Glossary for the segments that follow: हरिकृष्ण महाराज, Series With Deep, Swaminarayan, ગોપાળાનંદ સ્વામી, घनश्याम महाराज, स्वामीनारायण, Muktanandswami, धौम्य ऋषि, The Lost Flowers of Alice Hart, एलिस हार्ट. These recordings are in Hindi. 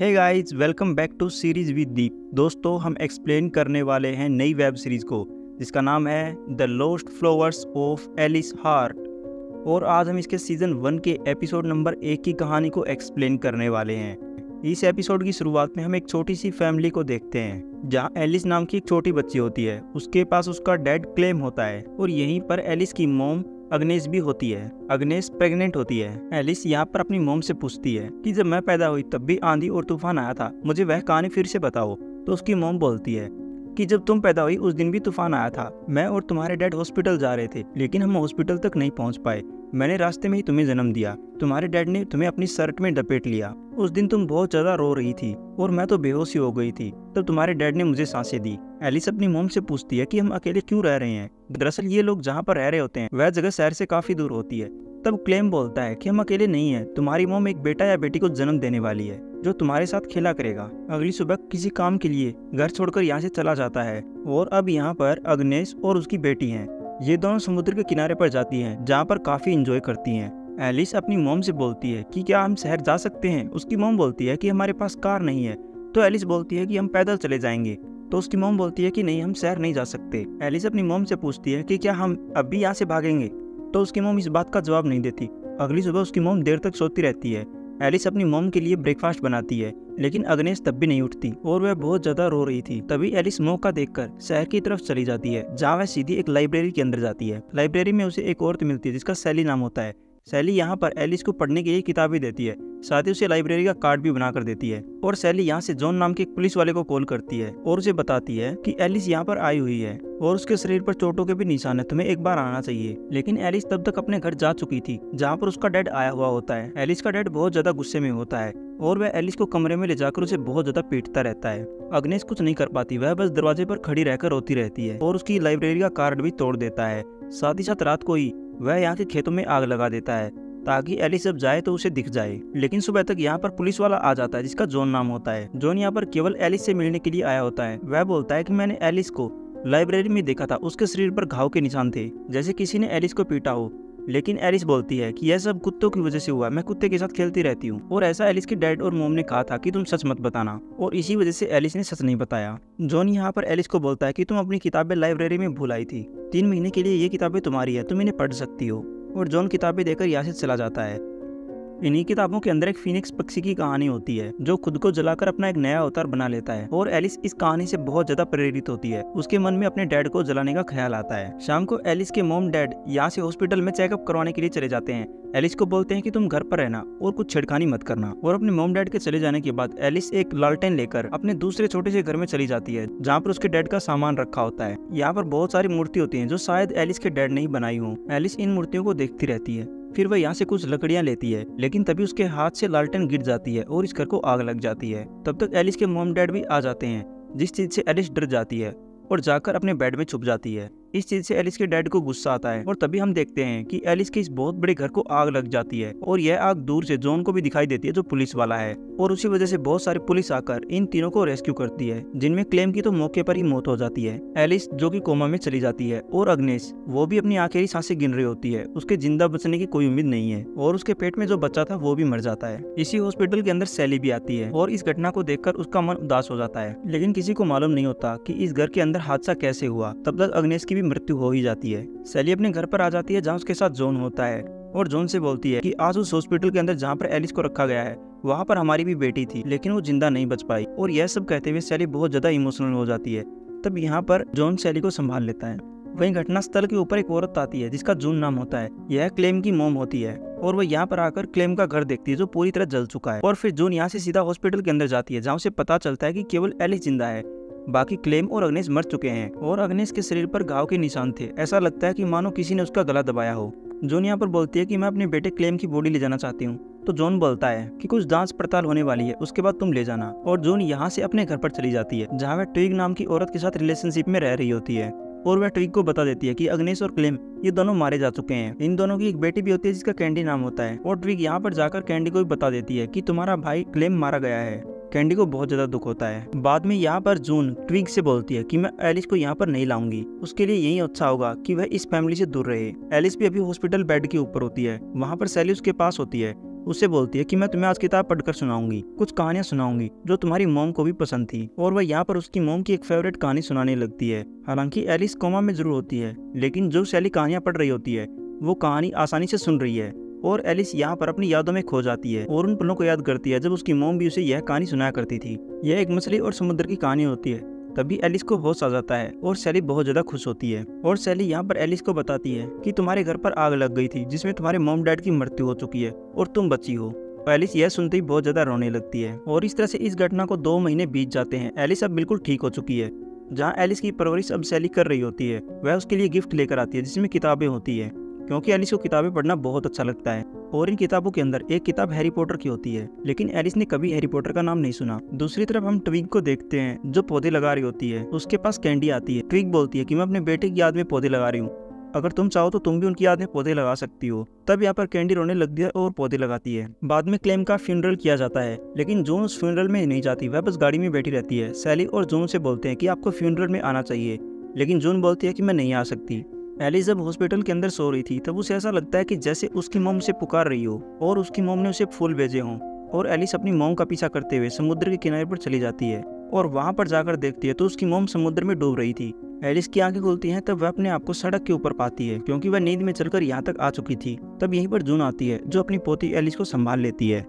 Hey guys, welcome back to series with Deep. दोस्तों, हम एक्सप्लेन करने वाले हैं नई वेब सीरीज़ को जिसका नाम है the lost flowers of एलिस हार्ट। और आज हम इसके सीज़न 1 के एपिसोड नंबर 1 की कहानी को एक्सप्लेन करने वाले हैं। इस एपिसोड की शुरुआत में हम एक छोटी सी फैमिली को देखते हैं जहाँ एलिस नाम की एक छोटी बच्ची होती है। उसके पास उसका डैड क्लेम होता है और यहीं पर एलिस की मोम अग्नेस भी होती है। अग्नेस प्रेग्नेंट होती है। एलिस यहाँ पर अपनी मोम से पूछती है कि जब मैं पैदा हुई तब भी आंधी और तूफान आया था, मुझे वह कहानी फिर से बताओ। तो उसकी मोम बोलती है कि जब तुम पैदा हुई उस दिन भी तूफान आया था। मैं और तुम्हारे डैड हॉस्पिटल जा रहे थे लेकिन हम हॉस्पिटल तक नहीं पहुँच पाए। मैंने रास्ते में ही तुम्हें जन्म दिया। तुम्हारे डैड ने तुम्हें अपनी शर्ट में लपेट लिया। उस दिन तुम बहुत ज्यादा रो रही थी और मैं तो बेहोश ही हो गई थी। तब तुम्हारे डैड ने मुझे सांसें दी। एलिस अपनी मोम से पूछती है कि हम अकेले क्यों रह रहे हैं। दरअसल ये लोग जहाँ पर रह रहे होते हैं वह जगह शहर से काफी दूर होती है। तब क्लेम बोलता है कि हम अकेले नहीं है, तुम्हारी मोम एक बेटा या बेटी को जन्म देने वाली है जो तुम्हारे साथ खेला करेगा। अगली सुबह किसी काम के लिए घर छोड़कर यहाँ से चला जाता है और अब यहाँ पर अग्नेस और उसकी बेटी है। ये दोनों समुद्र के किनारे पर जाती हैं जहाँ पर काफ़ी एंजॉय करती हैं। एलिस अपनी मोम से बोलती है कि क्या हम शहर जा सकते हैं। उसकी मोम बोलती है कि हमारे पास कार नहीं है। तो एलिस बोलती है कि हम पैदल चले जाएंगे। तो उसकी मोम बोलती है कि नहीं, हम शहर नहीं जा सकते। एलिस अपनी मोम से पूछती है कि क्या हम अब भी यहाँ से भागेंगे। तो उसकी मोम इस बात का जवाब नहीं देती। अगली सुबह उसकी मोम देर तक सोती रहती है। एलिस अपनी मोम के लिए ब्रेकफास्ट बनाती है लेकिन अग्नेस तब भी नहीं उठती और वह बहुत ज्यादा रो रही थी। तभी एलिस मौका देखकर शहर की तरफ चली जाती है जहाँ वह सीधी एक लाइब्रेरी के अंदर जाती है। लाइब्रेरी में उसे एक औरत मिलती है जिसका सैली नाम होता है। सैली यहाँ पर एलिस को पढ़ने के लिए किताबें देती है, साथ ही उसे लाइब्रेरी का कार्ड भी बनाकर देती है। और सैली यहाँ से जॉन नाम के एक पुलिस वाले को कॉल करती है और उसे बताती है कि एलिस यहाँ पर आई हुई है और उसके शरीर पर चोटों के भी निशान है, तुम्हें एक बार आना चाहिए। लेकिन एलिस तब तक अपने घर जा चुकी थी जहाँ पर उसका डैड आया हुआ होता है। एलिस का डैड बहुत ज्यादा गुस्से में होता है और वह एलिस को कमरे में ले जाकर उसे बहुत ज्यादा पीटता रहता है। अग्नेस कुछ नहीं कर पाती, वह बस दरवाजे पर खड़ी रहकर रोती रहती है और उसकी लाइब्रेरी का कार्ड भी तोड़ देता है। साथ ही साथ रात को ही वह यहाँ के खेतों में आग लगा देता है ताकि एलिस जब जाए तो उसे दिख जाए। लेकिन सुबह तक यहाँ पर पुलिस वाला आ जाता है जिसका जॉन नाम होता है। जॉन यहाँ पर केवल एलिस से मिलने के लिए आया होता है। वह बोलता है कि मैंने एलिस को लाइब्रेरी में देखा था, उसके शरीर पर घाव के निशान थे जैसे किसी ने एलिस को पीटा हो। लेकिन एलिस बोलती है कि यह सब कुत्तों की वजह से हुआ, मैं कुत्ते के साथ खेलती रहती हूँ और ऐसा एलिस के डैड और मोम ने कहा था कि तुम सच मत बताना, और इसी वजह से एलिस ने सच नहीं बताया। जॉन यहाँ पर एलिस को बोलता है कि तुम अपनी किताबें लाइब्रेरी में भूल आई थी, 3 महीने के लिए ये किताबें तुम्हारी है, तुम इन्हें पढ़ सकती हो। और जॉन किताबें देकर यहाँ से चला जाता है। इन्हीं किताबों के अंदर एक फीनिक्स पक्षी की कहानी होती है जो खुद को जलाकर अपना एक नया अवतार बना लेता है और एलिस इस कहानी से बहुत ज्यादा प्रेरित होती है। उसके मन में अपने डैड को जलाने का ख्याल आता है। शाम को एलिस के मोम डैड यहाँ से हॉस्पिटल में चेकअप करवाने के लिए चले जाते हैं। एलिस को बोलते हैं कि तुम घर पर रहना और कुछ छिड़खानी मत करना। और अपने मोम डैड के चले जाने के बाद एलिस एक लालटेन लेकर अपने दूसरे छोटे से घर में चली जाती है जहाँ पर उसके डैड का सामान रखा होता है। यहाँ पर बहुत सारी मूर्ति होती है जो शायद एलिस के डैड ने ही बनाई हो। एलिस इन मूर्तियों को देखती रहती है। फिर वह यहाँ से कुछ लकड़ियाँ लेती है लेकिन तभी उसके हाथ से लालटेन गिर जाती है और इस घर को आग लग जाती है। तब तक एलिस के मॉम डैड भी आ जाते हैं जिस चीज से एलिस डर जाती है और जाकर अपने बेड में छुप जाती है। इस चीज से एलिस के डैड को गुस्सा आता है और तभी हम देखते हैं कि एलिस के इस बहुत बड़े घर को आग लग जाती है और यह आग दूर से जॉन को भी दिखाई देती है जो पुलिस वाला है। और उसी वजह से बहुत सारी पुलिस आकर इन तीनों को रेस्क्यू करती है जिनमें क्लेम की तो मौके पर ही मौत हो जाती है। एलिस जो कि कोमा में चली जाती है और अग्नेस वो भी अपनी आखिरी सांसें गिन रही होती है, उसके जिंदा बचने की कोई उम्मीद नहीं है और उसके पेट में जो बच्चा था वो भी मर जाता है। इसी हॉस्पिटल के अंदर सैली भी आती है और इस घटना को देखकर उसका मन उदास हो जाता है। लेकिन किसी को मालूम नहीं होता कि इस घर के अंदर हादसा कैसे हुआ। तब तक अग्नेस की मृत्यु हो ही जाती है। सैली अपने घर पर आ जाती है जहाँ उसके साथ जॉन होता है और जॉन से बोलती है कि आज उस हॉस्पिटल के अंदर जहाँ पर एलिस को रखा गया है वहाँ पर हमारी भी बेटी थी लेकिन वो जिंदा नहीं बच पाई। और यह सब कहते हुए सैली बहुत ज्यादा इमोशनल हो जाती है। तब यहाँ पर जॉन सैली को संभाल लेता है। वहीं घटनास्थल के ऊपर एक औरत आती है जिसका जून नाम होता है। यह क्लेम की मोम होती है और वह यहाँ पर आकर क्लेम का घर देखती है जो पूरी तरह जल चुका है। और फिर जून यहाँ से सीधा हॉस्पिटल के अंदर जाती है जहाँ उसे पता चलता है कि केवल एलिस जिंदा है, बाकी क्लेम और अग्नेस मर चुके हैं और अग्नेस के शरीर पर घाव के निशान थे। ऐसा लगता है कि मानो किसी ने उसका गला दबाया हो। जॉन यहाँ पर बोलती है कि मैं अपने बेटे क्लेम की बॉडी ले जाना चाहती हूँ। तो जॉन बोलता है कि कुछ जांच पड़ताल होने वाली है, उसके बाद तुम ले जाना। और जॉन यहाँ से अपने घर पर चली जाती है जहाँ वह ट्विग नाम की औरत के साथ रिलेशनशिप में रह रही होती है। और वह ट्विग को बता देती है कि अग्नेस और क्लेम ये दोनों मारे जा चुके हैं। इन दोनों की एक बेटी भी होती है जिसका कैंडी नाम होता है। और ट्विग यहाँ पर जाकर कैंडी को भी बता देती है कि तुम्हारा भाई क्लेम मारा गया है। कैंडी को बहुत ज्यादा दुख होता है। बाद में यहाँ पर जून ट्विग से बोलती है कि मैं एलिस को यहाँ पर नहीं लाऊंगी, उसके लिए यही अच्छा होगा कि वह इस फैमिली से दूर रहे। एलिस भी अभी हॉस्पिटल बेड के ऊपर होती है। वहाँ पर सैली उसके पास होती है उससे बोलती है कि मैं तुम्हें आज किताब पढ़कर सुनाऊंगी, कुछ कहानियां सुनाऊंगी जो तुम्हारी मॉम को भी पसंद थी। और वह यहाँ पर उसकी मॉम की एक फेवरेट कहानी सुनाने लगती है। हालांकि एलिस कोमा में जरूर होती है, लेकिन जो शैली कहानियां पढ़ रही होती है वो कहानी आसानी से सुन रही है और एलिस यहाँ पर अपनी यादों में खो जाती है और उन पलों को याद करती है जब उसकी मॉम भी उसे यह कहानी सुनाया करती थी। यह एक मछली और समुद्र की कहानी होती है। तभी एलिस को होश आ जाता है और शैली बहुत ज्यादा खुश होती है। और शैली यहाँ पर एलिस को बताती है कि तुम्हारे घर पर आग लग गई थी जिसमें तुम्हारे मॉम डैड की मृत्यु हो चुकी है और तुम बची हो। एलिस यह सुनते ही बहुत ज्यादा रोने लगती है और इस तरह से इस घटना को 2 महीने बीत जाते हैं। एलिस अब बिल्कुल ठीक हो चुकी है। जहाँ एलिस की परवरिश अब शैली कर रही होती है, वह उसके लिए गिफ्ट लेकर आती है जिसमें किताबें होती है, क्योंकि एलिस को किताबें पढ़ना बहुत अच्छा लगता है। और इन किताबों के अंदर एक किताब हैरी पॉटर की होती है, लेकिन एलिस ने कभी हैरी पॉटर का नाम नहीं सुना। दूसरी तरफ हम ट्विग को देखते हैं जो पौधे लगा रही होती है। उसके पास कैंडी आती है। ट्विग बोलती है कि मैं अपने बेटे की याद में पौधे लगा रही हूँ, अगर तुम चाहो तो तुम भी उनकी याद में पौधे लगा सकती हो। तब यहाँ पर कैंडी रोने लगती है और पौधे लगाती है। बाद में क्लेम का फ्यूनरल किया जाता है, लेकिन जोन उस फ्यूनरल में नहीं जाती, वह बस गाड़ी में बैठी रहती है। शैली और जोन से बोलते हैं कि आपको फ्यूनरल में आना चाहिए, लेकिन जोन बोलती है कि मैं नहीं आ सकती। एलिस जब हॉस्पिटल के अंदर सो रही थी तब उसे ऐसा लगता है कि जैसे उसकी मॉम उसे पुकार रही हो और उसकी मॉम ने उसे फूल भेजे हों। और एलिस अपनी मॉम का पीछा करते हुए समुद्र के किनारे पर चली जाती है और वहां पर जाकर देखती है तो उसकी मॉम समुद्र में डूब रही थी। एलिस की आंखें खुलती हैं तब वह अपने आप को सड़क के ऊपर पाती है, क्योंकि वह नींद में चलकर यहाँ तक आ चुकी थी। तब यहीं पर जून आती है जो अपनी पोती एलिस को संभाल लेती है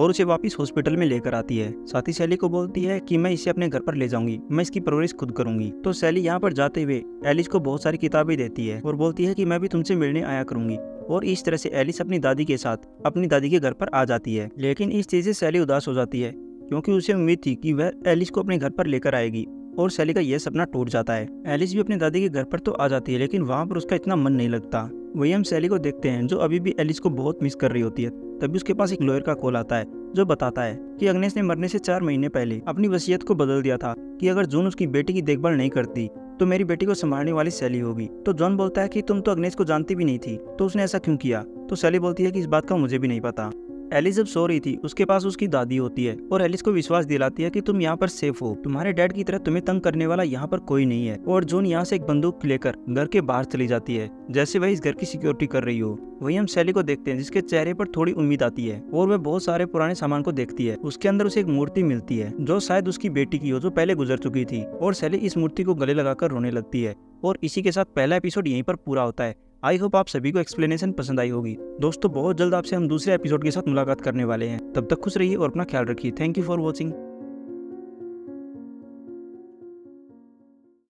और उसे वापस हॉस्पिटल में लेकर आती है। साथ ही शैली को बोलती है कि मैं इसे अपने घर पर ले जाऊंगी, मैं इसकी परवरिश खुद करूंगी। तो शैली यहाँ पर जाते हुए एलिस को बहुत सारी किताबें देती है और बोलती है कि मैं भी तुमसे मिलने आया करूंगी। और इस तरह से एलिस अपनी दादी के साथ अपनी दादी के घर पर आ जाती है। लेकिन इस चीज से शैली उदास हो जाती है, क्योंकि उसे उम्मीद थी कि वह एलिस को अपने घर पर लेकर आएगी। और शैली का यह सपना टूट जाता है। एलिस भी अपने दादी के घर पर तो आ जाती है, लेकिन वहाँ पर उसका इतना मन नहीं लगता। वही हम शैली को देखते हैं जो अभी भी एलिस को बहुत मिस कर रही होती है। तभी उसके पास एक लॉयर का कॉल आता है जो बताता है कि अग्नेश ने मरने से 4 महीने पहले अपनी वसीयत को बदल दिया था कि अगर जून उसकी बेटी की देखभाल नहीं करती तो मेरी बेटी को संभालने वाली शैली होगी। तो जॉन बोलता है कि तुम तो अग्नेश को जानती भी नहीं थी, तो उसने ऐसा क्यों किया। तो शैली बोलती है कि इस बात का मुझे भी नहीं पता। एलिस जब सो रही थी उसके पास उसकी दादी होती है और एलिस को विश्वास दिलाती है कि तुम यहाँ पर सेफ हो, तुम्हारे डैड की तरह तुम्हें तंग करने वाला यहाँ पर कोई नहीं है। और जून यहाँ से एक बंदूक लेकर घर के बाहर चली जाती है जैसे वह इस घर की सिक्योरिटी कर रही हो। वहीं हम शैली को देखते हैं जिसके चेहरे पर थोड़ी उम्मीद आती है और वह बहुत सारे पुराने सामान को देखती है। उसके अंदर उसे एक मूर्ति मिलती है जो शायद उसकी बेटी की हो जो पहले गुजर चुकी थी। और शैली इस मूर्ति को गले लगाकर रोने लगती है। और इसी के साथ पहला एपिसोड यहीं पर पूरा होता है। आई होप आप सभी को एक्सप्लेनेशन पसंद आई होगी। दोस्तों बहुत जल्द आपसे हम दूसरे एपिसोड के साथ मुलाकात करने वाले हैं। तब तक खुश रहिए और अपना ख्याल रखिए। Thank you for watching.